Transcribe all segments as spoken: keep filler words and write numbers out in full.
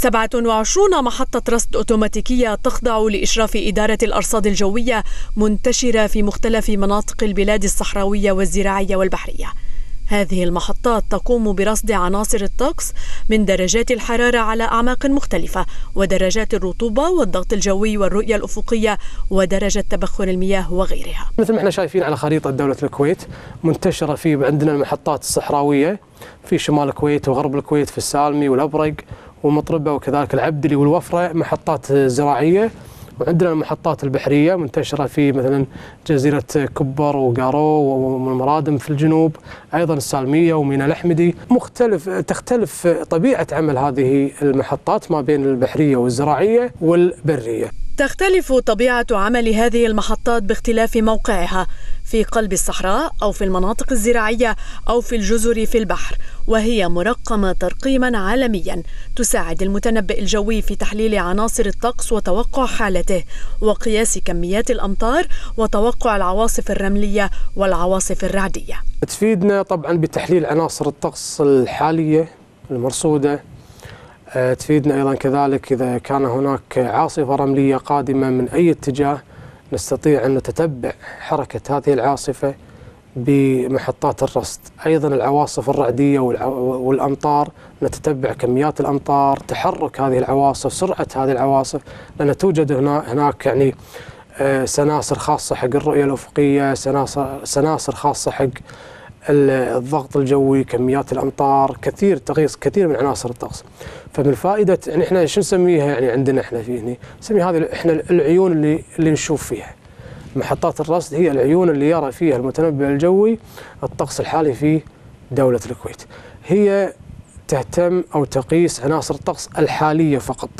سبعة وعشرين محطة رصد أوتوماتيكية تخضع لإشراف إدارة الأرصاد الجوية، منتشرة في مختلف مناطق البلاد الصحراوية والزراعية والبحرية. هذه المحطات تقوم برصد عناصر الطقس من درجات الحرارة على أعماق مختلفة، ودرجات الرطوبة والضغط الجوي والرؤية الأفقية ودرجة تبخر المياه وغيرها. مثل ما احنا شايفين على خريطة دولة الكويت منتشرة في عندنا المحطات الصحراوية في شمال الكويت وغرب الكويت، في السالمي والأبرق ومطربة وكذلك العبدلي والوفرة، محطات زراعية. وعندنا المحطات البحرية منتشرة في مثلا جزيرة كبر وقارو والمرادم في الجنوب، أيضا السالمية ومينا الأحمدي. مختلف تختلف طبيعة عمل هذه المحطات ما بين البحرية والزراعية والبرية. تختلف طبيعة عمل هذه المحطات باختلاف موقعها، في قلب الصحراء أو في المناطق الزراعية أو في الجزر في البحر، وهي مرقمة ترقيما عالميا تساعد المتنبئ الجوي في تحليل عناصر الطقس وتوقع حالته وقياس كميات الأمطار وتوقع العواصف الرملية والعواصف الرعدية. تفيدنا طبعا بتحليل عناصر الطقس الحالية المرصودة، تفيدنا أيضا كذلك إذا كان هناك عاصفة رملية قادمة من أي اتجاه نستطيع أن نتتبع حركة هذه العاصفة بمحطات الرصد. أيضا العواصف الرعدية والأمطار نتتبع كميات الأمطار، تحرك هذه العواصف، سرعة هذه العواصف، لأن توجد هنا هناك يعني سناسر خاصة حق الرؤية الأفقية، سناسر سناسر خاصة حق الضغط الجوي، كميات الامطار، كثير تقيس كثير من عناصر الطقس. فمن فائده يعني احنا شو نسميها يعني عندنا احنا في هنا نسميها هذه احنا العيون اللي اللي نشوف فيها. محطات الرصد هي العيون اللي يرى فيها المتنبئ الجوي الطقس الحالي في دوله الكويت. هي تهتم او تقيس عناصر الطقس الحاليه فقط.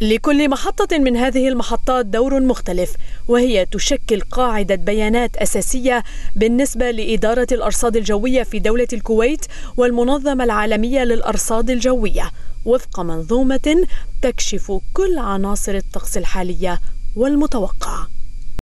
لكل محطة من هذه المحطات دور مختلف، وهي تشكل قاعدة بيانات أساسية بالنسبة لإدارة الأرصاد الجوية في دولة الكويت والمنظمة العالمية للأرصاد الجوية، وفق منظومة تكشف كل عناصر الطقس الحالية والمتوقع.